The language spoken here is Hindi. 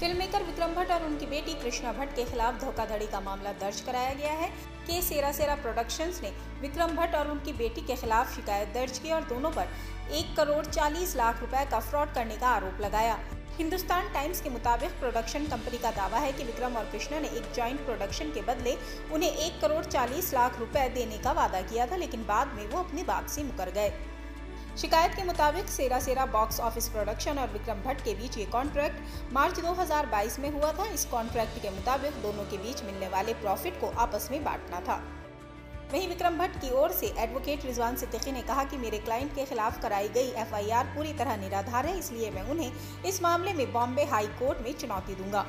फिल्म मेकर विक्रम भट्ट और उनकी बेटी कृष्णा भट्ट के खिलाफ धोखाधड़ी का मामला दर्ज कराया गया है कि सेरा सेरा प्रोडक्शंस ने विक्रम भट्ट और उनकी बेटी के खिलाफ शिकायत दर्ज की और दोनों पर 1 करोड़ 40 लाख रुपए का फ्रॉड करने का आरोप लगाया। हिंदुस्तान टाइम्स के मुताबिक प्रोडक्शन कंपनी का दावा है कि विक्रम और कृष्णा ने एक जॉइंट प्रोडक्शन के बदले उन्हें 1 करोड़ 40 लाख रुपए देने का वादा किया था, लेकिन बाद में वो अपनी बात से मुकर गए। शिकायत के मुताबिक Sera Sera box office production और विक्रम भट्ट के बीच ये कॉन्ट्रैक्ट मार्च 2022 में हुआ था। इस कॉन्ट्रैक्ट के मुताबिक दोनों के बीच मिलने वाले प्रॉफिट को आपस में बांटना था। वहीं विक्रम भट्ट की ओर से एडवोकेट रिजवान सिद्दीकी ने कहा कि मेरे क्लाइंट के खिलाफ कराई गई FIR पूरी तरह निराधार है, इसलिए मैं उन्हें इस मामले में बॉम्बे हाईकोर्ट में चुनौती दूंगा।